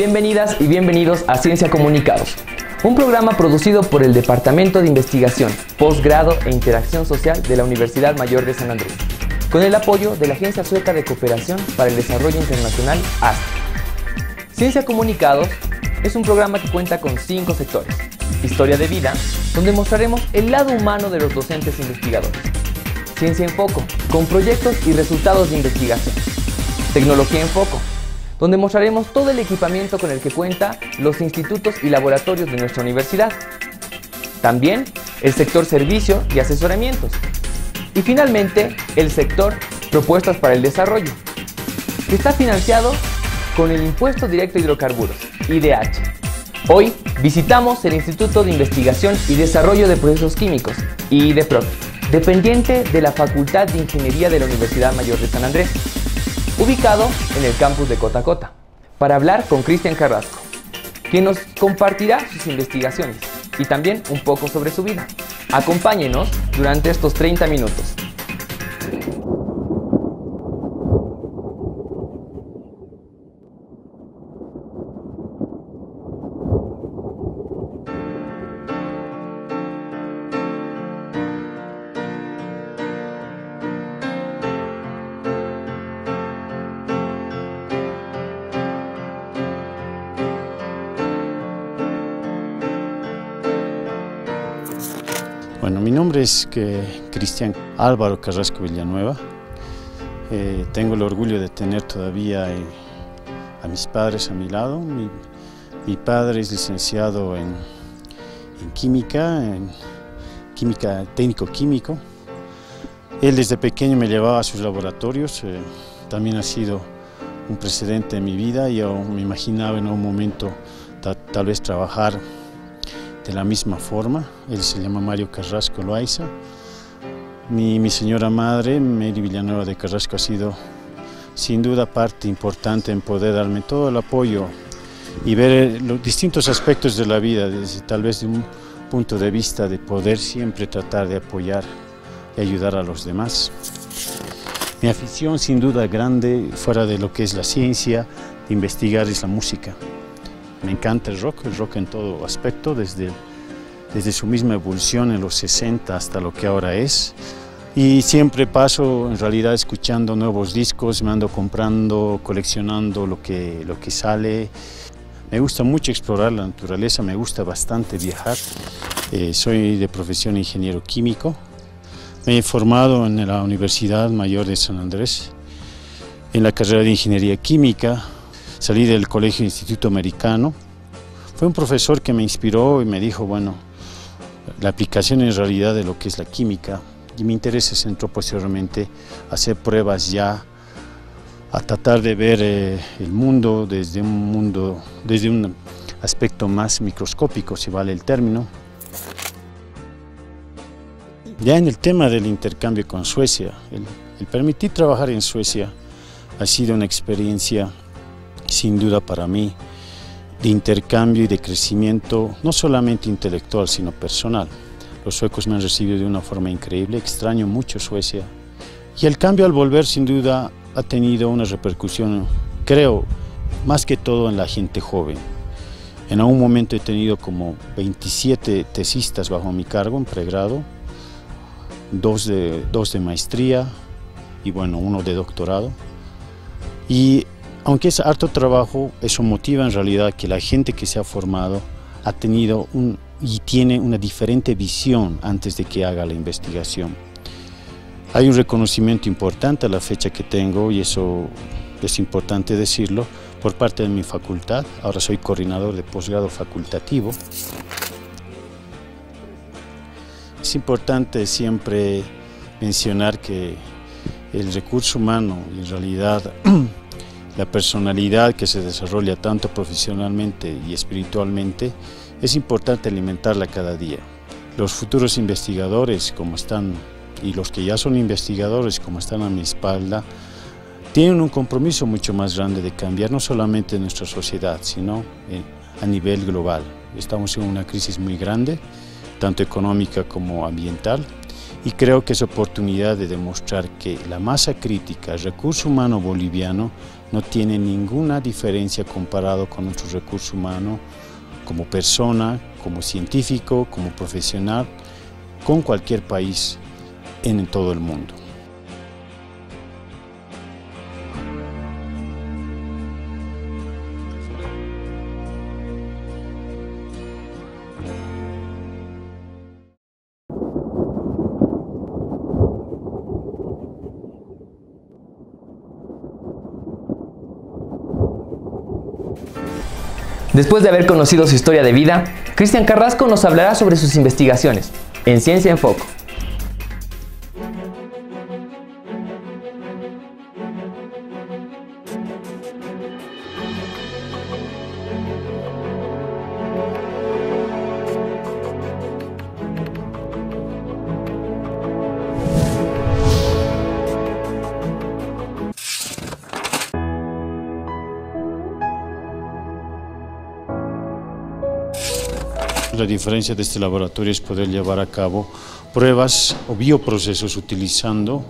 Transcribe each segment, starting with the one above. Bienvenidas y bienvenidos a Ciencia Comunicados, un programa producido por el Departamento de Investigación, Postgrado e Interacción Social de la Universidad Mayor de San Andrés, con el apoyo de la Agencia Sueca de Cooperación para el Desarrollo Internacional, ASDI. Ciencia Comunicados es un programa que cuenta con 5 sectores. Historia de vida, donde mostraremos el lado humano de los docentes investigadores. Ciencia en foco, con proyectos y resultados de investigación. Tecnología en foco, donde mostraremos todo el equipamiento con el que cuentan los institutos y laboratorios de nuestra universidad. También el sector servicio y asesoramientos. Y finalmente, el sector propuestas para el desarrollo, que está financiado con el Impuesto Directo a Hidrocarburos, IDH. Hoy visitamos el Instituto de Investigación y Desarrollo de Procesos Químicos, IIDEPROQ, dependiente de la Facultad de Ingeniería de la Universidad Mayor de San Andrés, ubicado en el campus de Cotacota, para hablar con Cristian Carrasco, quien nos compartirá sus investigaciones y también un poco sobre su vida. Acompáñenos durante estos 30 minutos. Es Cristian Álvaro Carrasco Villanueva. Tengo el orgullo de tener todavía a mis padres a mi lado. Mi padre es licenciado en química técnico-químico. Él desde pequeño me llevaba a sus laboratorios. También ha sido un precedente en mi vida. Yo me imaginaba en un momento tal vez trabajar de la misma forma. Él se llama Mario Carrasco Loaiza. Mi señora madre, Mary Villanueva de Carrasco, ha sido sin duda parte importante en poder darme todo el apoyo y ver los distintos aspectos de la vida, desde, tal vez de un punto de vista de poder siempre tratar de apoyar y ayudar a los demás. Mi afición sin duda grande, fuera de lo que es la ciencia, de investigar, es la música. Me encanta el rock en todo aspecto, desde su misma evolución en los 60 hasta lo que ahora es. Y siempre paso, en realidad, escuchando nuevos discos, me ando comprando, coleccionando lo que sale. Me gusta mucho explorar la naturaleza, me gusta bastante viajar. Soy de profesión ingeniero químico. Me he formado en la Universidad Mayor de San Andrés, en la carrera de Ingeniería Química. Salí del colegio Instituto Americano. Fue un profesor que me inspiró y me dijo, bueno, la aplicación en realidad de lo que es la química, y mi interés se centró posteriormente a hacer pruebas ya, a tratar de ver el mundo desde un aspecto más microscópico, si vale el término. Ya en el tema del intercambio con Suecia, el permitir trabajar en Suecia ha sido una experiencia sin duda para mí, de intercambio y de crecimiento, no solamente intelectual, sino personal. Los suecos me han recibido de una forma increíble, extraño mucho Suecia. Y el cambio al volver, sin duda, ha tenido una repercusión, creo, más que todo en la gente joven. En algún momento he tenido como 27 tesistas bajo mi cargo en pregrado, dos de maestría y, bueno, uno de doctorado. Y aunque es harto trabajo, eso motiva en realidad que la gente que se ha formado ha tenido y tiene una diferente visión antes de que haga la investigación. Hay un reconocimiento importante a la fecha que tengo, y eso es importante decirlo, por parte de mi facultad. Ahora soy coordinador de posgrado facultativo. Es importante siempre mencionar que el recurso humano, en realidad, la personalidad que se desarrolla tanto profesionalmente y espiritualmente, es importante alimentarla cada día. Los futuros investigadores, como están, y los que ya son investigadores, como están a mi espalda, tienen un compromiso mucho más grande de cambiar no solamente nuestra sociedad, sino a nivel global. Estamos en una crisis muy grande, tanto económica como ambiental, y creo que es oportunidad de demostrar que la masa crítica, el recurso humano boliviano, no tiene ninguna diferencia comparado con nuestro recurso humano como persona, como científico, como profesional, con cualquier país en todo el mundo. Después de haber conocido su historia de vida, Cristian Carrasco nos hablará sobre sus investigaciones en Ciencia en Foco. La diferencia de este laboratorio es poder llevar a cabo pruebas o bioprocesos utilizando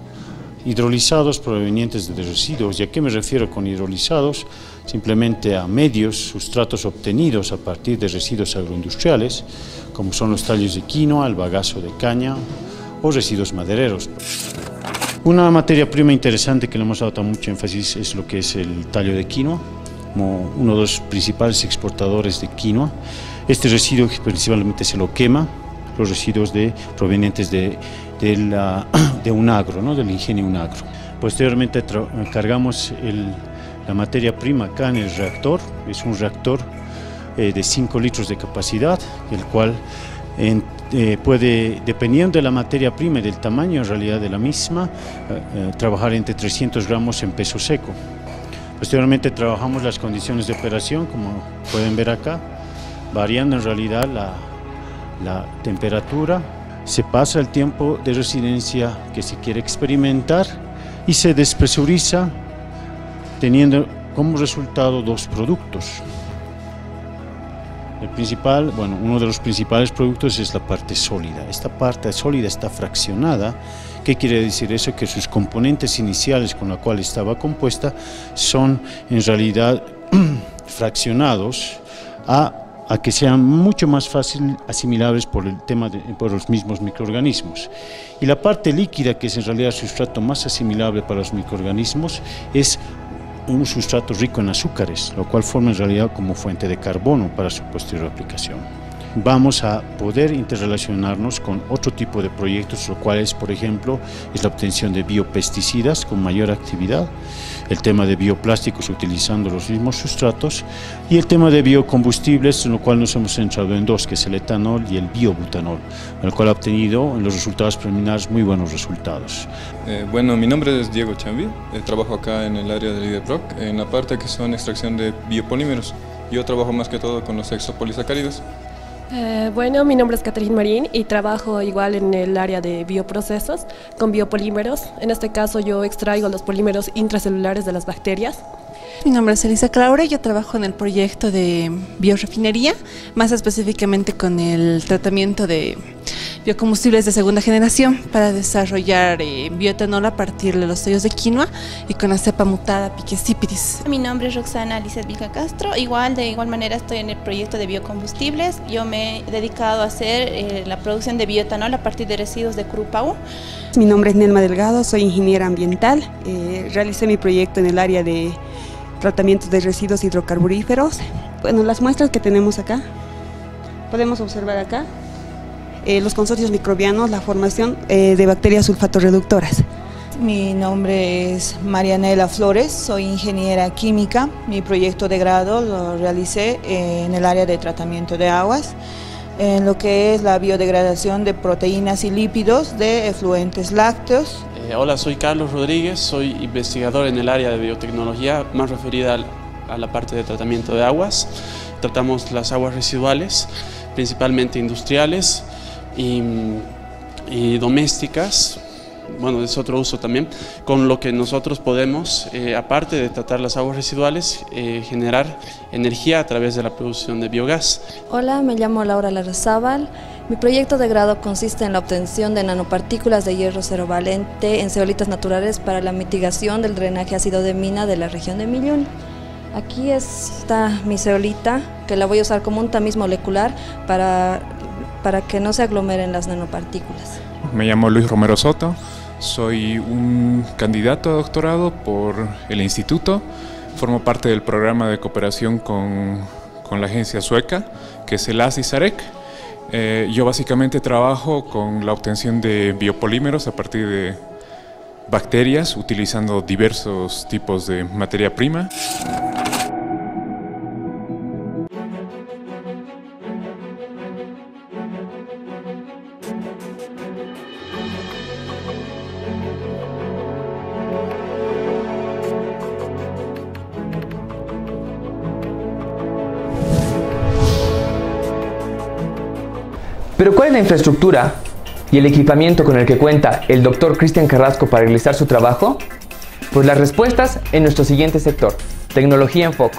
hidrolizados provenientes de residuos. ¿Y a qué me refiero con hidrolizados? Simplemente a medios, sustratos obtenidos a partir de residuos agroindustriales, como son los tallos de quinoa, el bagazo de caña o residuos madereros. Una materia prima interesante que le hemos dado mucho énfasis es lo que es el tallo de quinoa, como uno de los principales exportadores de quinoa. Este residuo principalmente se lo quema, los residuos provenientes de UNAGRO, ¿no?, del ingenio UNAGRO. Posteriormente cargamos la materia prima acá en el reactor. Es un reactor de 5 litros de capacidad, el cual puede, dependiendo de la materia prima y del tamaño en realidad de la misma, trabajar entre 300 gramos en peso seco. Posteriormente trabajamos las condiciones de operación, como pueden ver acá, variando en realidad la temperatura. Se pasa el tiempo de residencia que se quiere experimentar y se despresuriza, teniendo como resultado dos productos. El principal, bueno, uno de los principales productos es la parte sólida. Esta parte sólida está fraccionada. ¿Qué quiere decir eso? Que sus componentes iniciales con la cual estaba compuesta son en realidad fraccionados a que sean mucho más fácil asimilables por los mismos microorganismos. Y la parte líquida, que es en realidad el sustrato más asimilable para los microorganismos, es un sustrato rico en azúcares, lo cual forma en realidad como fuente de carbono para su posterior aplicación. Vamos a poder interrelacionarnos con otro tipo de proyectos, lo cual es, por ejemplo, la obtención de biopesticidas con mayor actividad, el tema de bioplásticos utilizando los mismos sustratos y el tema de biocombustibles, en lo cual nos hemos centrado en dos, que es el etanol y el biobutanol, el cual ha obtenido en los resultados preliminares muy buenos resultados. Bueno, mi nombre es Diego Chambi, trabajo acá en el área del IDPROQ, en la parte que son extracción de biopolímeros. Yo trabajo más que todo con los exopolisacáridos. Bueno, mi nombre es Catherine Marín y trabajo igual en el área de bioprocesos con biopolímeros. En este caso yo extraigo los polímeros intracelulares de las bacterias. Mi nombre es Elisa Claure, yo trabajo en el proyecto de biorefinería, más específicamente con el tratamiento de biocombustibles de segunda generación para desarrollar bioetanol a partir de los tallos de quinoa y con la cepa mutada Piquecipidis. Mi nombre es Roxana Lisset Vilca Castro, de igual manera estoy en el proyecto de biocombustibles. Yo me he dedicado a hacer la producción de bioetanol a partir de residuos de Curupau. Mi nombre es Nelma Delgado, soy ingeniera ambiental, realicé mi proyecto en el área de tratamiento de residuos hidrocarburíferos. Bueno, las muestras que tenemos acá, podemos observar acá, los consorcios microbianos, la formación de bacterias sulfatorreductoras. Mi nombre es Marianela Flores, soy ingeniera química. Mi proyecto de grado lo realicé en el área de tratamiento de aguas, en lo que es la biodegradación de proteínas y lípidos de efluentes lácteos. Hola, soy Carlos Rodríguez, soy investigador en el área de biotecnología, más referida a la parte de tratamiento de aguas. Tratamos las aguas residuales, principalmente industriales y domésticas, bueno, es otro uso también, con lo que nosotros podemos, aparte de tratar las aguas residuales, generar energía a través de la producción de biogás. Hola, me llamo Laura Larrazábal. Mi proyecto de grado consiste en la obtención de nanopartículas de hierro cerovalente en zeolitas naturales para la mitigación del drenaje ácido de mina de la región de Millón. Aquí está mi zeolita, que la voy a usar como un tamiz molecular para que no se aglomeren las nanopartículas. Me llamo Luis Romero Soto, soy un candidato a doctorado por el instituto, formo parte del programa de cooperación con la agencia sueca, que es el ASI-SAREC. Yo básicamente trabajo con la obtención de biopolímeros a partir de bacterias, utilizando diversos tipos de materia prima. Pero ¿cuál es la infraestructura y el equipamiento con el que cuenta el doctor Cristian Carrasco para realizar su trabajo? Pues las respuestas en nuestro siguiente sector, Tecnología en Foco.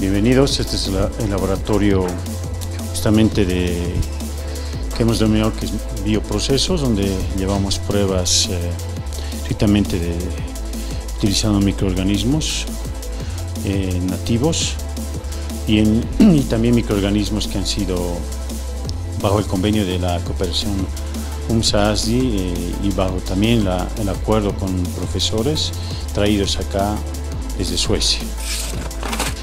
Bienvenidos, este es el laboratorio justamente que hemos denominado que es bioprocesos, donde llevamos pruebas estrictamente utilizando microorganismos nativos y también microorganismos que han sido bajo el convenio de la cooperación UMSA-ASDI y bajo también el acuerdo con profesores traídos acá desde Suecia.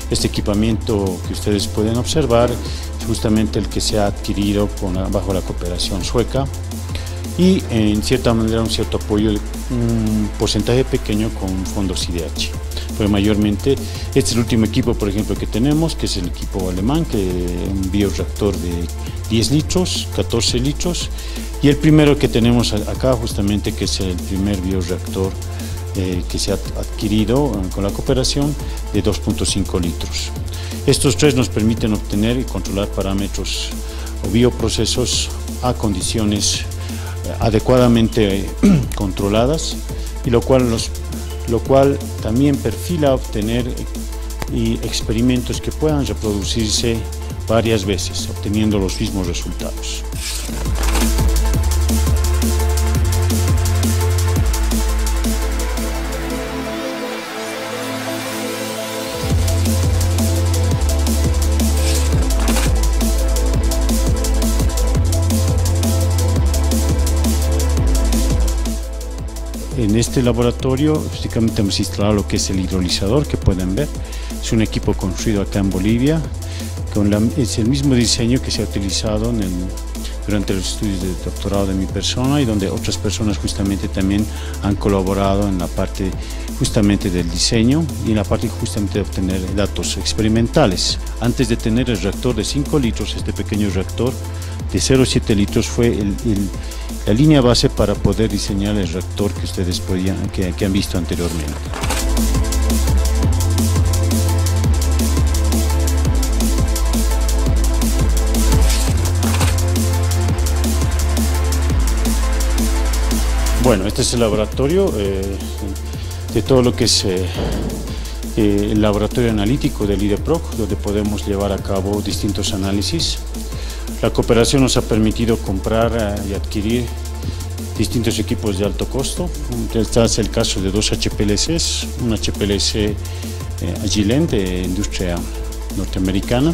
Este equipamiento que ustedes pueden observar es justamente el que se ha adquirido bajo la cooperación sueca y en cierta manera un cierto apoyo, un porcentaje pequeño con fondos IDH. Pero mayormente este es el último equipo, por ejemplo, que tenemos, que es el equipo alemán, que es un bioreactor de 10 litros, 14 litros, y el primero que tenemos acá justamente, que es el primer bioreactor que se ha adquirido con la cooperación de 2.5 litros. Estos tres nos permiten obtener y controlar parámetros o bioprocesos a condiciones adecuadamente controladas, y lo cual también perfila obtener experimentos que puedan reproducirse varias veces, obteniendo los mismos resultados. En este laboratorio prácticamente hemos instalado lo que es el hidrolizador, que pueden ver. Es un equipo construido acá en Bolivia. Es el mismo diseño que se ha utilizado durante los estudios de doctorado de mi persona, y donde otras personas justamente también han colaborado en la parte justamente del diseño y en la parte justamente de obtener datos experimentales. Antes de tener el reactor de 5 litros, este pequeño reactor de 0,7 litros fue la línea base para poder diseñar el reactor que ustedes que han visto anteriormente. Bueno, este es el laboratorio de todo lo que es el laboratorio analítico del IDPROQ, donde podemos llevar a cabo distintos análisis. La cooperación nos ha permitido comprar y adquirir distintos equipos de alto costo. Este es el caso de dos HPLCs, un HPLC Agilent de industria norteamericana,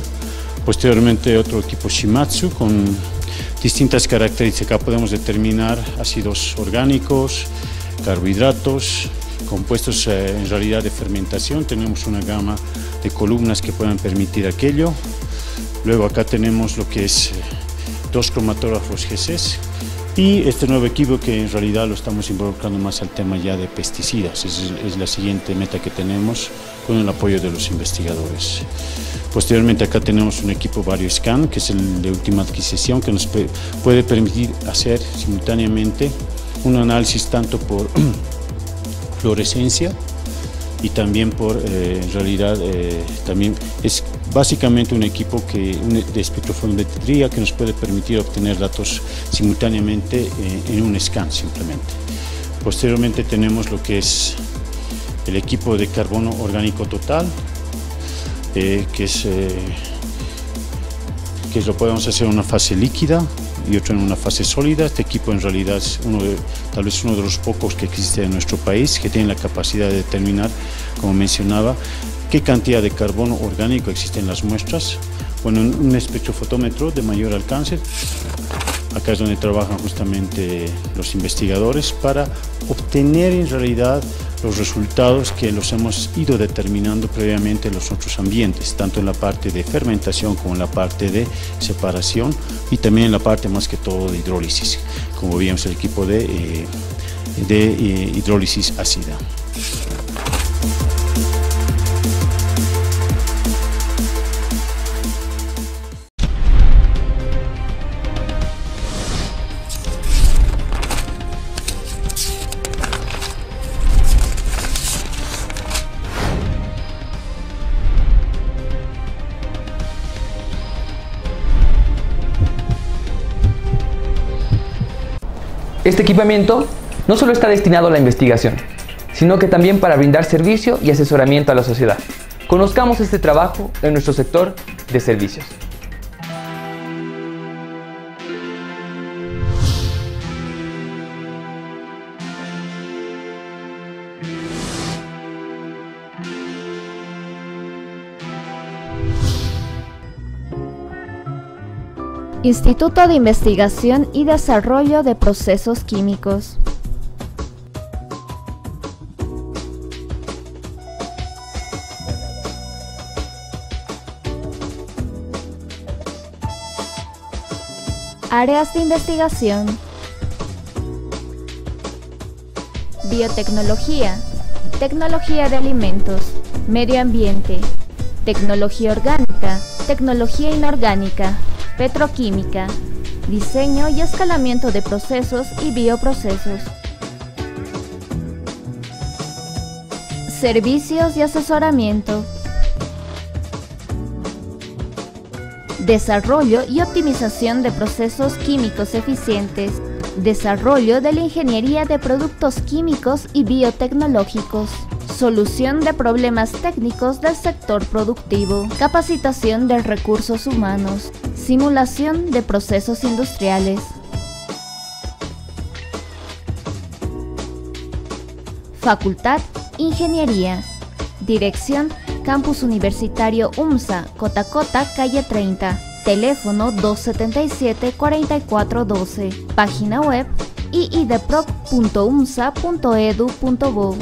posteriormente otro equipo Shimadzu con distintas características. Acá podemos determinar ácidos orgánicos, carbohidratos, compuestos en realidad de fermentación. Tenemos una gama de columnas que puedan permitir aquello. Luego acá tenemos lo que es dos cromatógrafos GCs y este nuevo equipo que en realidad lo estamos involucrando más al tema ya de pesticidas. Esa es la siguiente meta que tenemos con el apoyo de los investigadores. Posteriormente acá tenemos un equipo VarioScan, que es el de última adquisición, que nos puede permitir hacer simultáneamente un análisis tanto por fluorescencia y también por, en realidad, también es básicamente un equipo de espectrofotometría que nos puede permitir obtener datos simultáneamente en un scan simplemente. Posteriormente tenemos lo que es el equipo de carbono orgánico total, que lo podemos hacer en una fase líquida y otro en una fase sólida. Este equipo en realidad es tal vez uno de los pocos que existe en nuestro país, que tiene la capacidad de determinar, como mencionaba, qué cantidad de carbono orgánico existe en las muestras. Bueno, un espectrofotómetro de mayor alcance. Acá es donde trabajan justamente los investigadores para obtener en realidad los resultados que los hemos ido determinando previamente en los otros ambientes, tanto en la parte de fermentación como en la parte de separación y también en la parte más que todo de hidrólisis, como veíamos el equipo de hidrólisis ácida. Este equipamiento no solo está destinado a la investigación, sino que también para brindar servicio y asesoramiento a la sociedad. Conozcamos este trabajo en nuestro sector de servicios. Instituto de Investigación y Desarrollo de Procesos Químicos. Áreas de investigación: biotecnología, tecnología de alimentos, medio ambiente, tecnología orgánica, tecnología inorgánica, petroquímica, diseño y escalamiento de procesos y bioprocesos. Servicios y asesoramiento. Desarrollo y optimización de procesos químicos eficientes. Desarrollo de la ingeniería de productos químicos y biotecnológicos. Solución de problemas técnicos del sector productivo. Capacitación de recursos humanos. Simulación de procesos industriales. Facultad Ingeniería. Dirección Campus Universitario UMSA, Cotacota, calle 30. Teléfono 277-4412. Página web iideproq.umsa.edu.bo.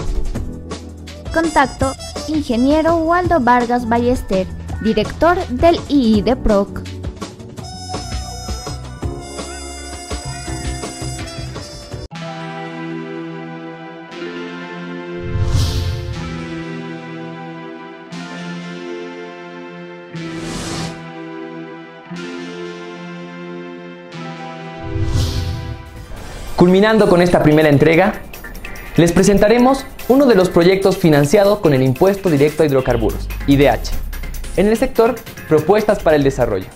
Contacto: Ingeniero Waldo Vargas Ballester, director del IIDEPROQ. Culminando con esta primera entrega, les presentaremos uno de los proyectos financiados con el Impuesto Directo a Hidrocarburos, IDH, en el sector Propuestas para el Desarrollo.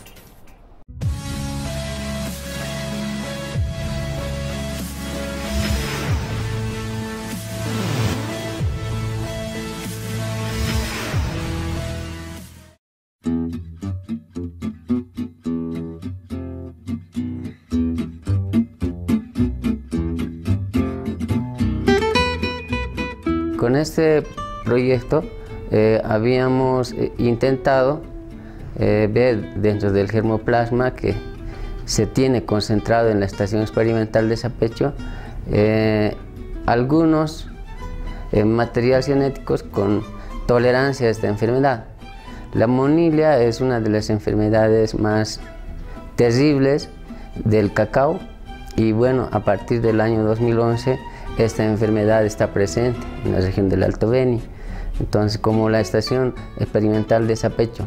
Con este proyecto habíamos intentado ver dentro del germoplasma que se tiene concentrado en la estación experimental de Sapecho algunos materiales genéticos con tolerancia a esta enfermedad. La monilia es una de las enfermedades más terribles del cacao y bueno, a partir del año 2011 esta enfermedad está presente en la región del Alto Beni. Entonces, como la estación experimental de Sapecho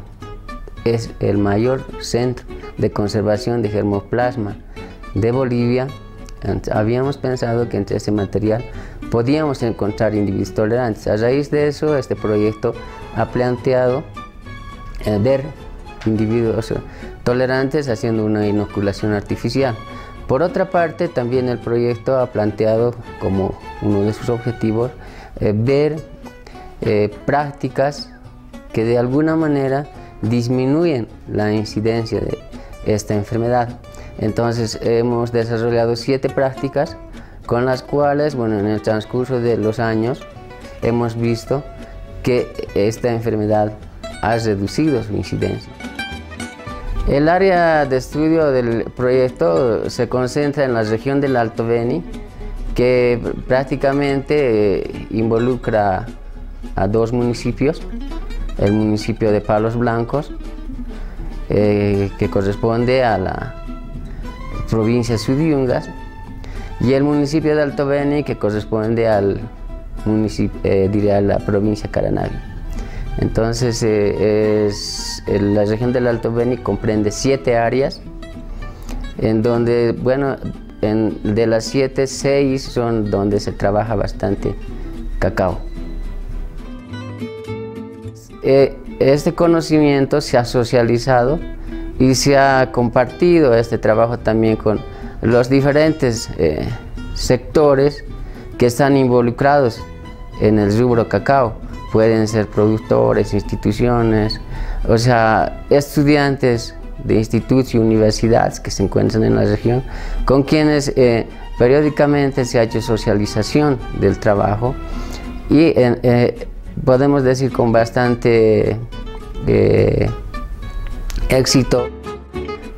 es el mayor centro de conservación de germoplasma de Bolivia, habíamos pensado que entre ese material podíamos encontrar individuos tolerantes. A raíz de eso, este proyecto ha planteado ver individuos tolerantes haciendo una inoculación artificial. Por otra parte, también el proyecto ha planteado como uno de sus objetivos ver prácticas que de alguna manera disminuyen la incidencia de esta enfermedad. Entonces hemos desarrollado 7 prácticas con las cuales, bueno, en el transcurso de los años hemos visto que esta enfermedad ha reducido su incidencia. El área de estudio del proyecto se concentra en la región del Alto Beni, que prácticamente involucra a 2 municipios, el municipio de Palos Blancos, que corresponde a la provincia Sud Yungas, y el municipio de Alto Beni, que corresponde al municipio, diría, la provincia Caranavi. Entonces, la región del Alto Beni comprende 7 áreas, en donde, bueno, de las 7, 6 son donde se trabaja bastante cacao. Este conocimiento se ha socializado y se ha compartido este trabajo también con los diferentes sectores que están involucrados en el rubro cacao. Pueden ser productores, instituciones, o sea, estudiantes de institutos y universidades que se encuentran en la región, con quienes periódicamente se ha hecho socialización del trabajo y podemos decir con bastante éxito.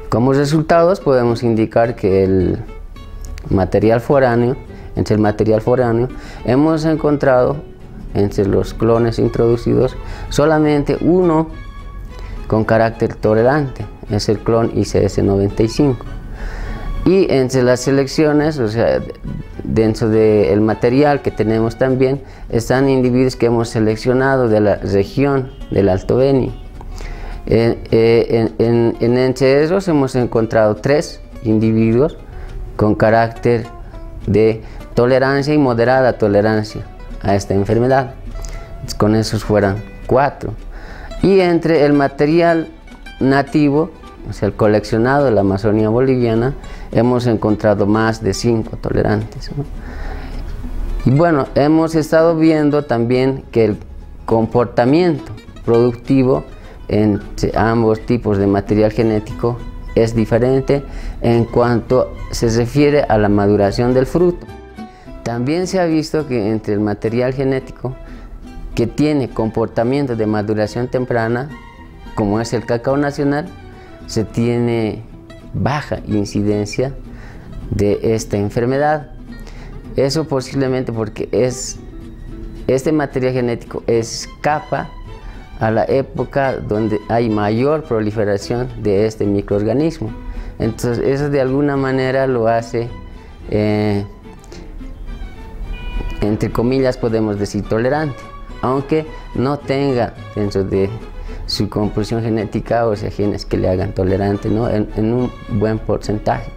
Como resultados podemos indicar que entre el material foráneo, hemos encontrado entre los clones introducidos solamente uno con carácter tolerante, es el clon ICS-95. Y entre las selecciones, o sea, dentro del material que tenemos también, están individuos que hemos seleccionado de la región del Alto Beni. Entre ellos hemos encontrado 3 individuos con carácter de tolerancia y moderada tolerancia a esta enfermedad. Con esos fueran 4. Y entre el material nativo, o sea, el coleccionado de la Amazonía boliviana, hemos encontrado más de 5 tolerantes, ¿no? Y bueno, hemos estado viendo también que el comportamiento productivo entre ambos tipos de material genético es diferente en cuanto se refiere a la maduración del fruto. También se ha visto que entre el material genético que tiene comportamiento de maduración temprana, como es el cacao nacional, se tiene baja incidencia de esta enfermedad. Eso posiblemente porque este material genético escapa a la época donde hay mayor proliferación de este microorganismo. Entonces eso de alguna manera lo hace, entre comillas podemos decir, tolerante, aunque no tenga dentro de su composición genética, o sea, genes que le hagan tolerante, ¿no? en un buen porcentaje.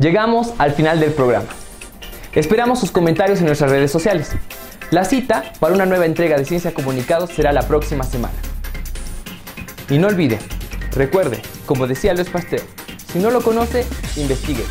Llegamos al final del programa. Esperamos sus comentarios en nuestras redes sociales. La cita para una nueva entrega de Ciencia Comunicados será la próxima semana. Y no olvide, recuerde, como decía Luis Pasteur, si no lo conoce, investigue.